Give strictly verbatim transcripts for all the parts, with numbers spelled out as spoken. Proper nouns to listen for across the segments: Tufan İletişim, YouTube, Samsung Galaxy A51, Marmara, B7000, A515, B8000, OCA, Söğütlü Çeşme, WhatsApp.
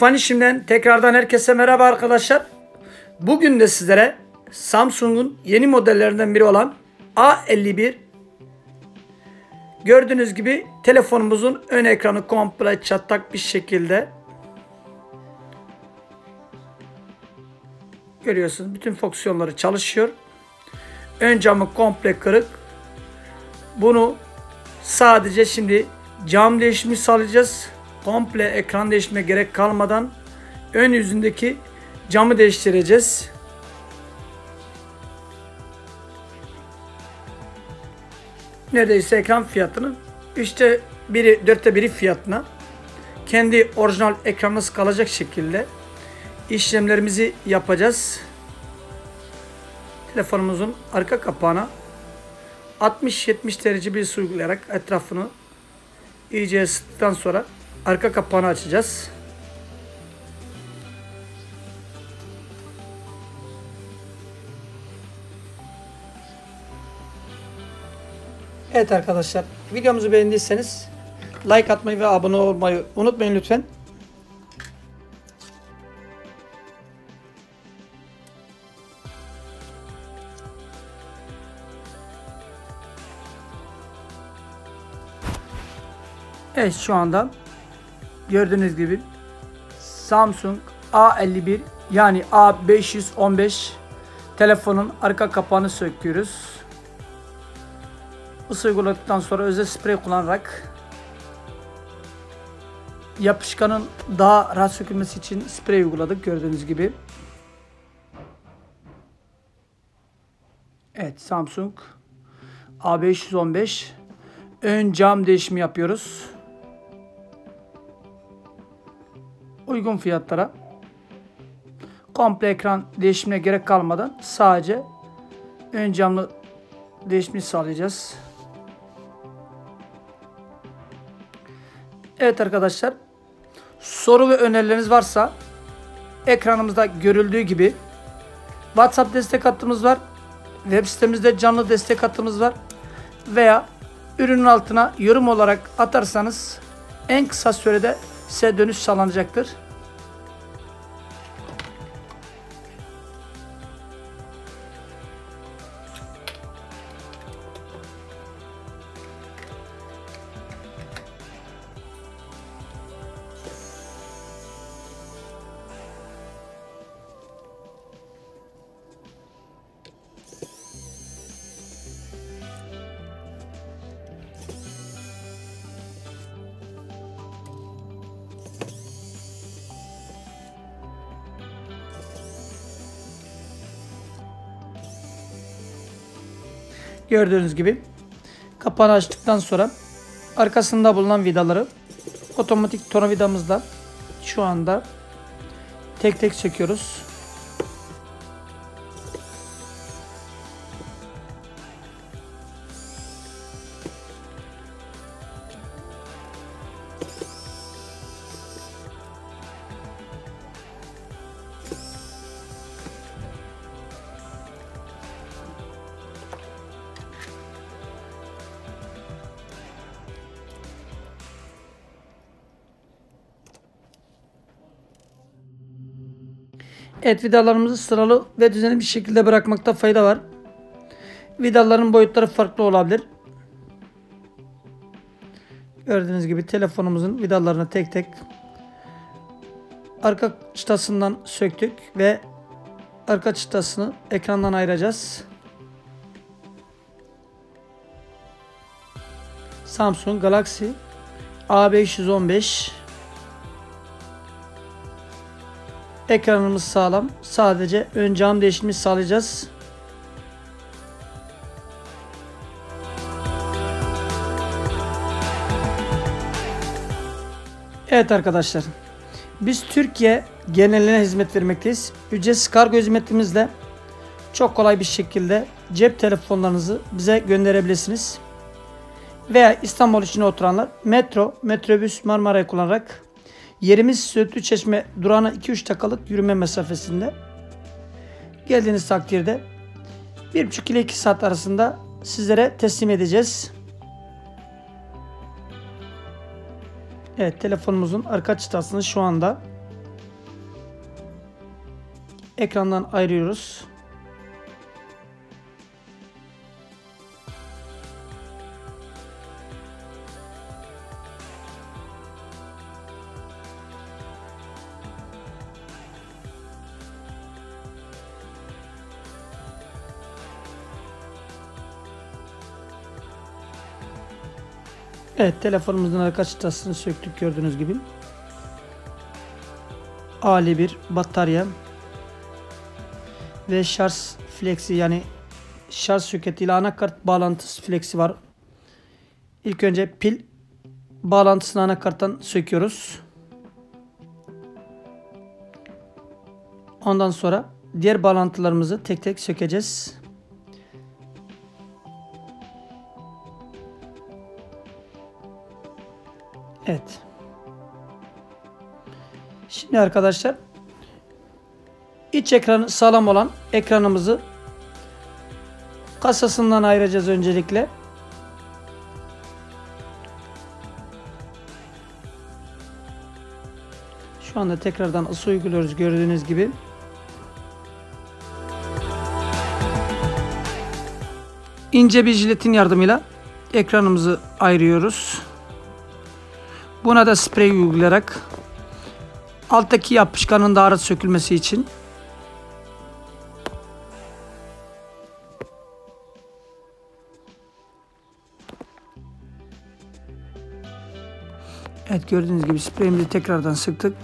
Tufan İletişim'den tekrardan herkese merhaba arkadaşlar. Bugün de sizlere Samsung'un yeni modellerinden biri olan A elli bir, gördüğünüz gibi telefonumuzun ön ekranı komple çatlak bir şekilde. Görüyorsunuz bütün fonksiyonları çalışıyor. Ön camı komple kırık. Bunu sadece şimdi cam değişimi sağlayacağız. Komple ekran değiştirmeye gerek kalmadan ön yüzündeki camı değiştireceğiz. Neredeyse ekran fiyatının üçte biri, dörtte biri fiyatına kendi orijinal ekranımız kalacak şekilde işlemlerimizi yapacağız. Telefonumuzun arka kapağına altmış yetmiş derece bir su uygulayarak etrafını iyice ısıttıktan sonra arka kapağını açacağız. Evet arkadaşlar, videomuzu beğendiyseniz like atmayı ve abone olmayı unutmayın lütfen. Evet, şu anda gördüğünüz gibi Samsung A elli bir yani A beş yüz on beş telefonun arka kapağını söküyoruz. Isı uyguladıktan sonra özel sprey kullanarak yapışkanın daha rahat sökülmesi için sprey uyguladık, gördüğünüz gibi. Evet, Samsung A beş yüz on beş ön cam değişimi yapıyoruz. Uygun fiyatlara komple ekran değişimine gerek kalmadan sadece ön camlı değişimi sağlayacağız. Evet arkadaşlar, soru ve önerileriniz varsa ekranımızda görüldüğü gibi WhatsApp destek hattımız var. Web sitemizde canlı destek hattımız var. Veya ürünün altına yorum olarak atarsanız en kısa sürede size dönüş sağlanacaktır. Gördüğünüz gibi kapağını açtıktan sonra arkasında bulunan vidaları otomatik tornavidamızla şu anda tek tek çekiyoruz. Evet, vidalarımızı sıralı ve düzenli bir şekilde bırakmakta fayda var. Vidaların boyutları farklı olabilir. Gördüğünüz gibi telefonumuzun vidalarını tek tek arka çıtasından söktük ve arka çıtasını ekrandan ayıracağız. Samsung Galaxy A beş yüz on beş ekranımız sağlam. Sadece ön cam değişimi sağlayacağız. Evet arkadaşlar, biz Türkiye geneline hizmet vermekteyiz. Ücretsiz kargo hizmetimizle çok kolay bir şekilde cep telefonlarınızı bize gönderebilirsiniz. Veya İstanbul içinde oturanlar metro, metrobüs, Marmara'yı kullanarak yerimiz Söğütlü Çeşme durağına iki üç dakikalık yürüme mesafesinde. Geldiğiniz takdirde bir buçuk ile iki saat arasında sizlere teslim edeceğiz. Evet, telefonumuzun arka çıtasını şu anda Ekrandan ayırıyoruz. Evet, telefonumuzun arka çıtasını söktük gördüğünüz gibi. Ali bir batarya ve şarj fleksi, yani şarj soketi ile anakart bağlantısı fleksi var. İlk önce pil bağlantısını anakarttan söküyoruz. Ondan sonra diğer bağlantılarımızı tek tek sökeceğiz. Evet. Şimdi arkadaşlar, iç ekranı sağlam olan ekranımızı kasasından ayıracağız öncelikle. Şu anda tekrardan ısı uyguluyoruz gördüğünüz gibi. İnce bir jiletin yardımıyla ekranımızı ayırıyoruz. Buna da sprey uygulayarak alttaki yapışkanın da rahat sökülmesi için. Evet, gördüğünüz gibi spreyimizi tekrardan sıktık.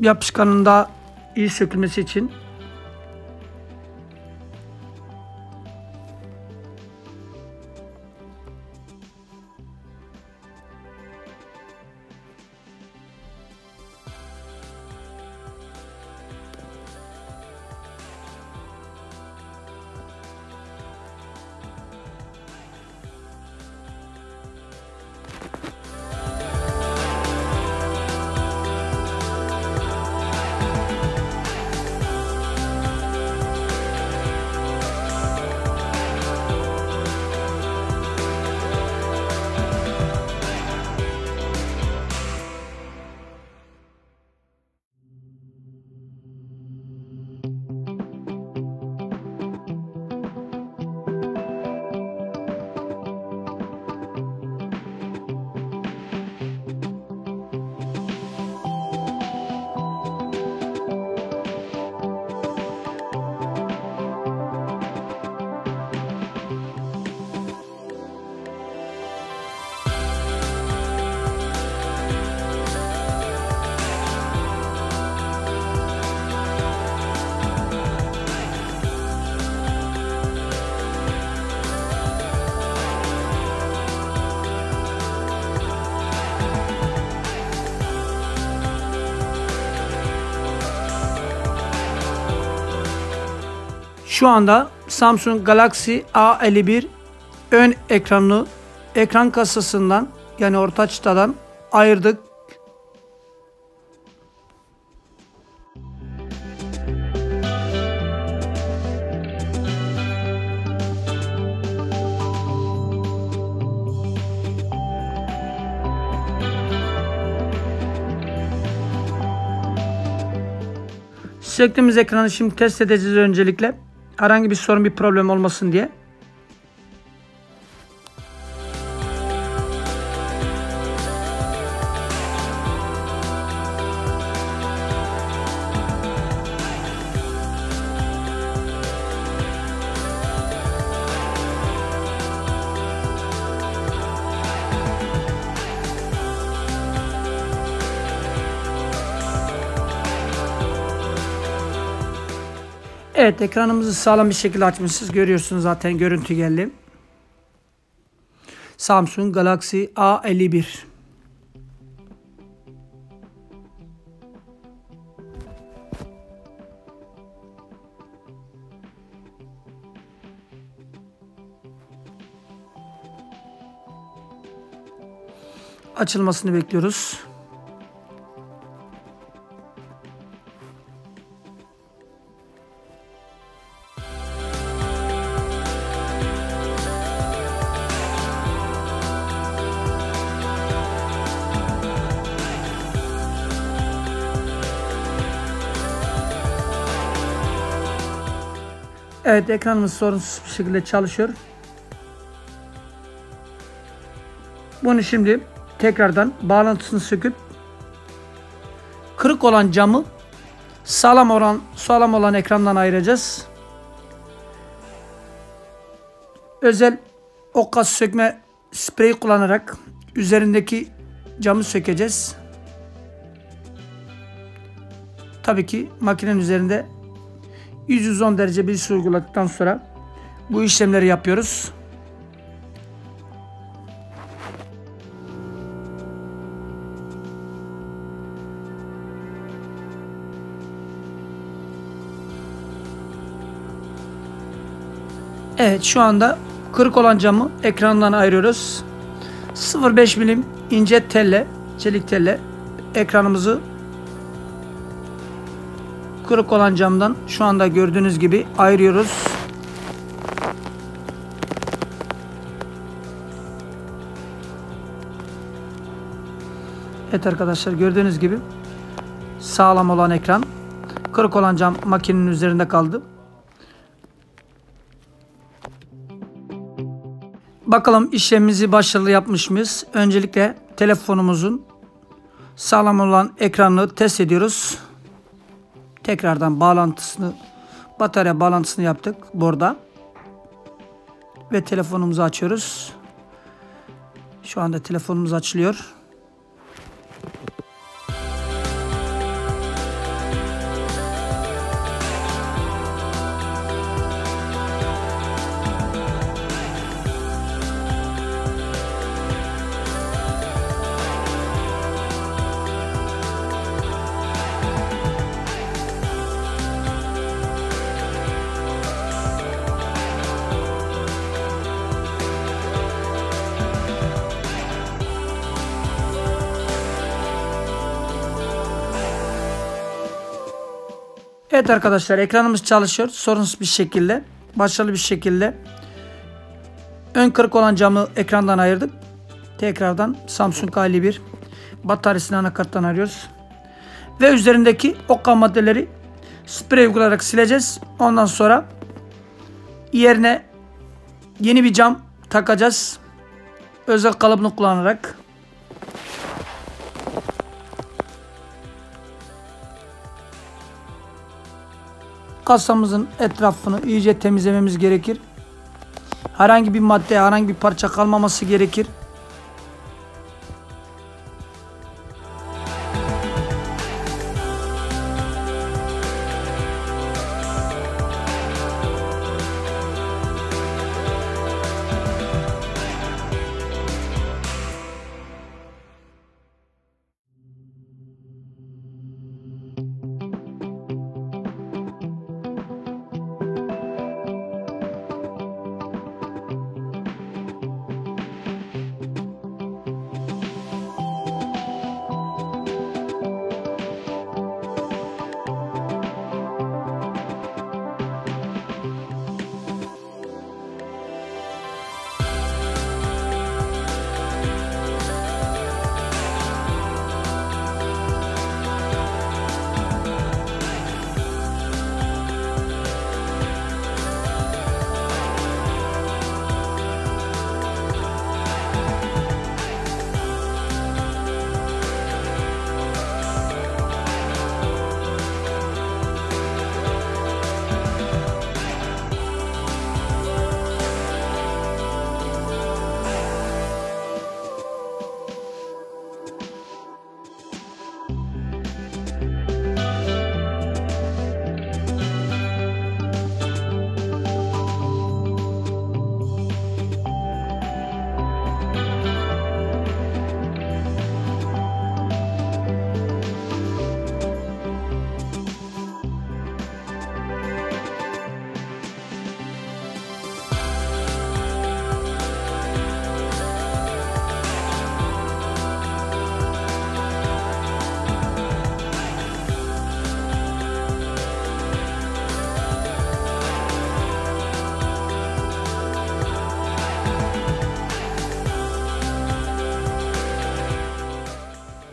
Yapışkanın da iyi sökülmesi için. Şu anda Samsung Galaxy A elli bir ön ekranını ekran kasasından, yani orta çıtadan ayırdık. Söktüğümüz ekranı şimdi test edeceğiz öncelikle. Herhangi bir sorun, bir problem olmasın diye. Evet, ekranımızı sağlam bir şekilde açmışız. Görüyorsunuz zaten, görüntü geldi. Samsung Galaxy A elli bir. Açılmasını bekliyoruz. Evet, ekranımız sorunsuz bir şekilde çalışıyor. Bunu şimdi tekrardan bağlantısını söküp kırık olan camı sağlam olan sağlam olan ekrandan ayıracağız. Özel O C A sökme spreyi kullanarak üzerindeki camı sökeceğiz. Tabii ki makinenin üzerinde yüz yüz on derece bir ısı uyguladıktan sonra bu işlemleri yapıyoruz. Evet, şu anda kırık olan camı ekrandan ayırıyoruz. sıfır virgül beş milim ince telle, çelik telle ekranımızı kırık olan camdan şu anda gördüğünüz gibi ayırıyoruz. Evet arkadaşlar, gördüğünüz gibi sağlam olan ekran, kırık olan cam makinenin üzerinde kaldı. Bakalım işlemimizi başarılı yapmış mıyız? Öncelikle telefonumuzun sağlam olan ekranını test ediyoruz. Tekrardan bağlantısını, batarya bağlantısını yaptık burada. Ve telefonumuzu açıyoruz. Şu anda telefonumuz açılıyor. Evet arkadaşlar, ekranımız çalışıyor sorunsuz bir şekilde, başarılı bir şekilde. Ön kırık olan camı ekrandan ayırdık. Tekrardan Samsung A elli bir bataryasını anakarttan arıyoruz ve üzerindeki O C A maddeleri sprey uygulayarak sileceğiz. Ondan sonra yerine yeni bir cam takacağız, özel kalıbını kullanarak. Kasamızın etrafını iyice temizlememiz gerekir. Herhangi bir madde, herhangi bir parça kalmaması gerekir.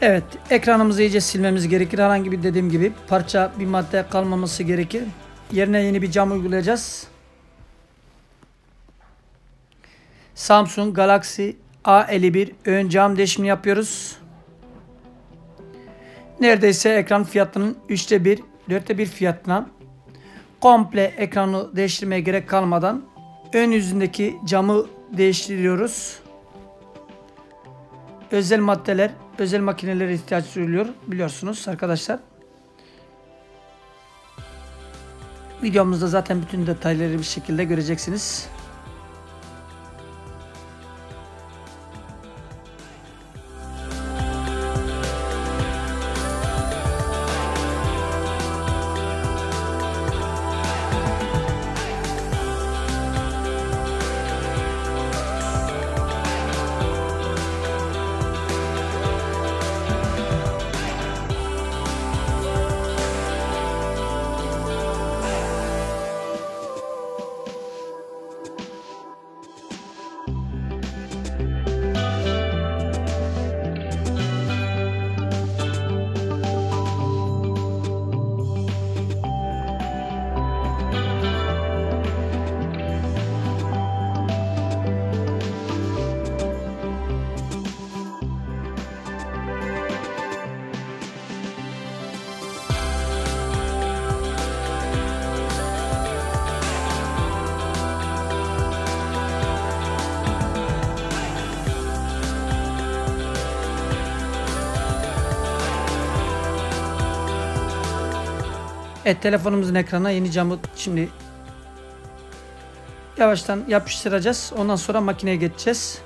Evet, ekranımızı iyice silmemiz gerekir. Herhangi bir, dediğim gibi, parça, bir madde kalmaması gerekir. Yerine yeni bir cam uygulayacağız. Samsung Galaxy A elli bir ön cam değişimi yapıyoruz. Neredeyse ekran fiyatının üçte bir, dörtte bir fiyatına komple ekranı değiştirmeye gerek kalmadan ön yüzündeki camı değiştiriyoruz. Özel maddeler, özel makinelere ihtiyaç duyuluyor biliyorsunuz arkadaşlar. Videomuzda zaten bütün detayları bir şekilde göreceksiniz. Evet, telefonumuzun ekranına yeni camı şimdi yavaştan yapıştıracağız. Ondan sonra makineye geçeceğiz.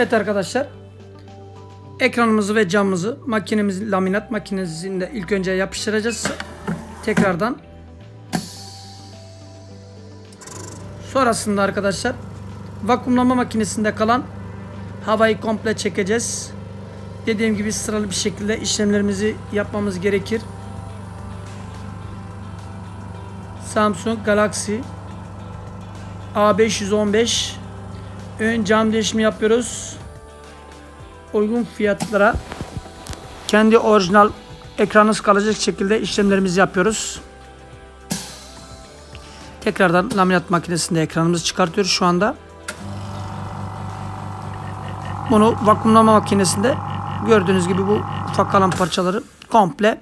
Evet arkadaşlar, ekranımızı ve camımızı makinemiz, laminat makinesinde ilk önce yapıştıracağız tekrardan. Sonrasında arkadaşlar vakumlama makinesinde kalan havayı komple çekeceğiz. Dediğim gibi sıralı bir şekilde işlemlerimizi yapmamız gerekir. Samsung Galaxy A beş yüz on beş ön cam değişimi yapıyoruz. Uygun fiyatlara kendi orijinal ekranınız kalacak şekilde işlemlerimizi yapıyoruz. Tekrardan laminat makinesinde ekranımızı çıkartıyoruz şu anda. Bunu vakumlama makinesinde gördüğünüz gibi bu ufak kalan parçaları komple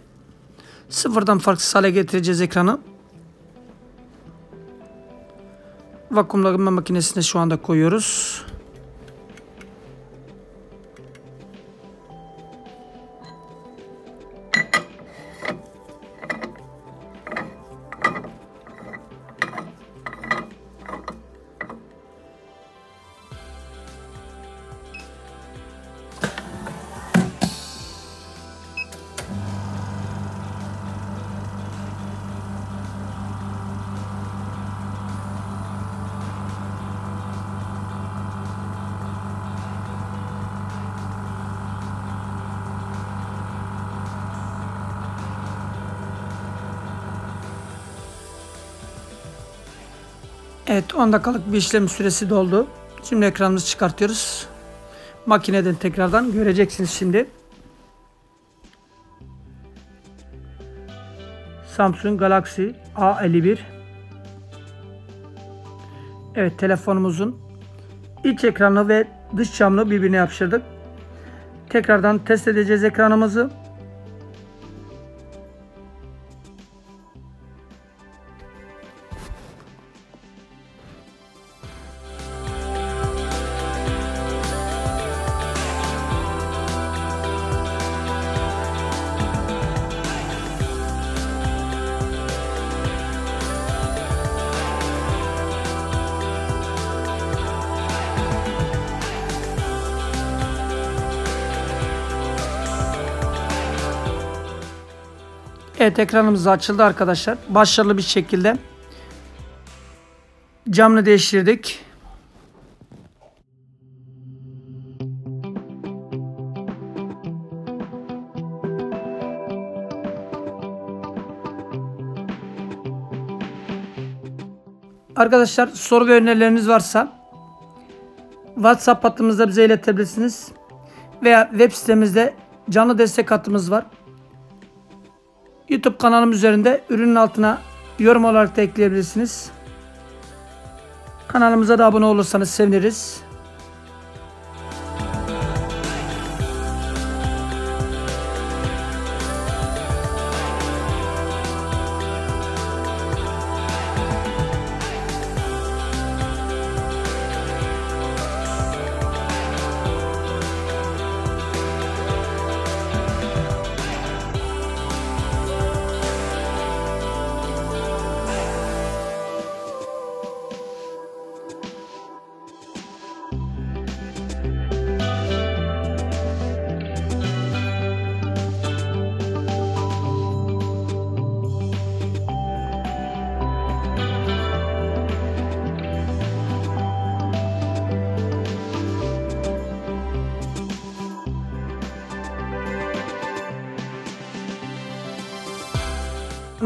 sıfırdan farksız hale getireceğiz ekranı. Vakumlama makinesine şu anda koyuyoruz. Evet, on dakikalık bir işlem süresi doldu. Şimdi ekranımızı çıkartıyoruz. Makineden tekrardan göreceksiniz şimdi. Samsung Galaxy A elli bir. Evet, telefonumuzun iç ekranı ve dış camını birbirine yapıştırdık. Tekrardan test edeceğiz ekranımızı. Evet, ekranımız açıldı arkadaşlar. Başarılı bir şekilde camını değiştirdik. Arkadaşlar, soru ve önerileriniz varsa WhatsApp hattımızda bize iletebilirsiniz. Veya web sitemizde canlı destek hattımız var. YouTube kanalım üzerinde ürünün altına yorum olarak da ekleyebilirsiniz. Kanalımıza da abone olursanız seviniriz.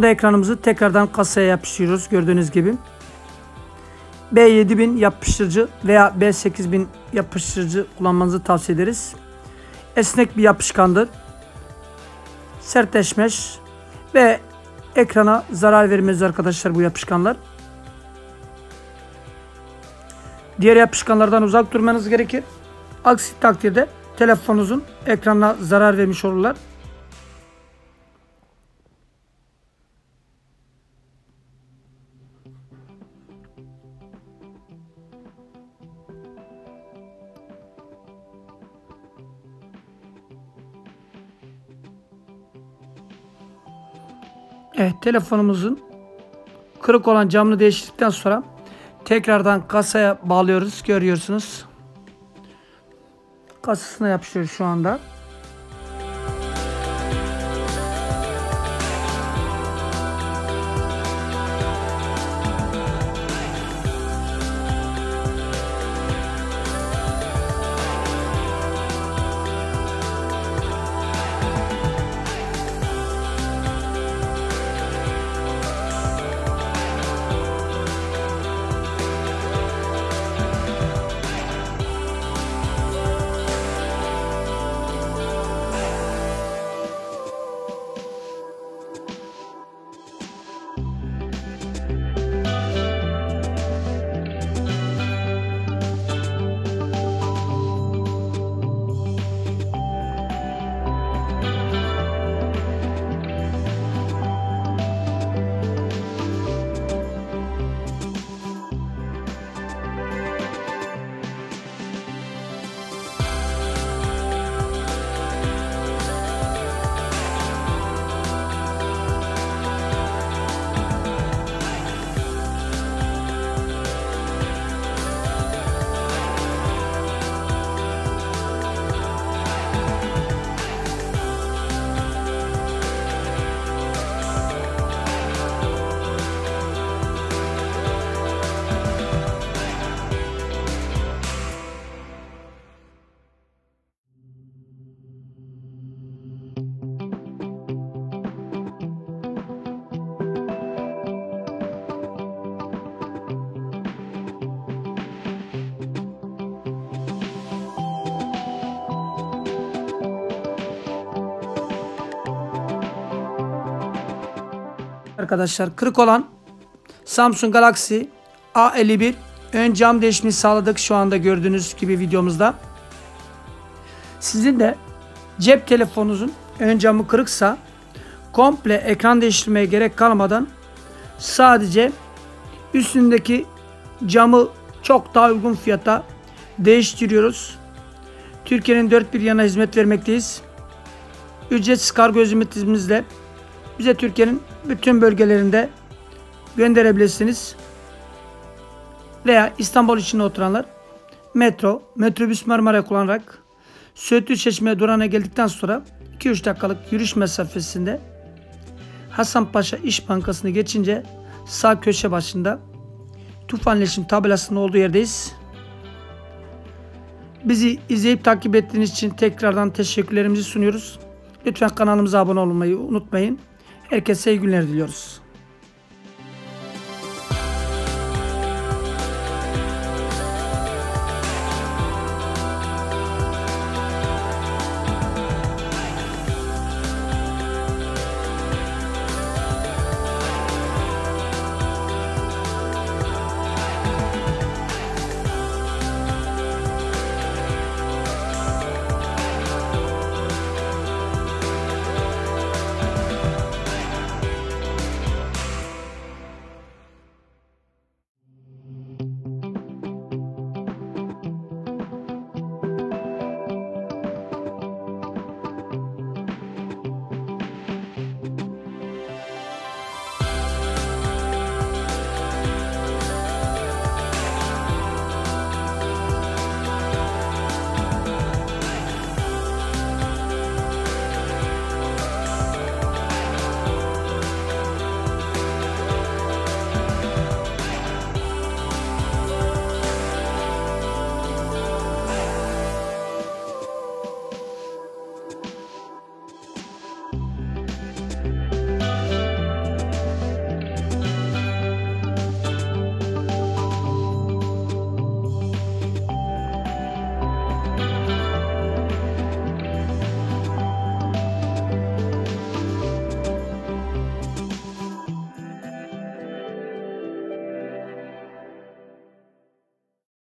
Ekranımızı tekrardan kasaya yapıştırıyoruz. Gördüğünüz gibi B yedi bin yapıştırıcı veya B sekiz bin yapıştırıcı kullanmanızı tavsiye ederiz. Esnek bir yapışkandır, sertleşmez ve ekrana zarar vermez arkadaşlar bu yapışkanlar. Diğer yapışkanlardan uzak durmanız gerekir. Aksi takdirde telefonunuzun ekranına zarar vermiş olurlar. Evet, telefonumuzun kırık olan camını değiştirdikten sonra tekrardan kasaya bağlıyoruz. Görüyorsunuz. Kasasına yapışıyor şu anda. Arkadaşlar, kırık olan Samsung Galaxy A elli bir ön cam değişimini sağladık şu anda gördüğünüz gibi videomuzda. Sizin de Cep telefonunuzun ön camı kırıksa komple ekran değiştirmeye gerek kalmadan sadece üstündeki camı çok daha uygun fiyata değiştiriyoruz. Türkiye'nin dört bir yanına hizmet vermekteyiz. Ücretsiz kargo hizmetimizle bize Türkiye'nin bütün bölgelerinde gönderebilirsiniz. Veya İstanbul içinde oturanlar metro, metrobüs Marmara kullanarak Söğütlü Çeşme durağına geldikten sonra iki üç dakikalık yürüyüş mesafesinde Hasanpaşa İş Bankası'nı geçince sağ köşe başında Tufan İletişim tabelasının olduğu yerdeyiz. Bizi izleyip takip ettiğiniz için tekrardan teşekkürlerimizi sunuyoruz. Lütfen kanalımıza abone olmayı unutmayın. Herkese iyi günler diliyoruz.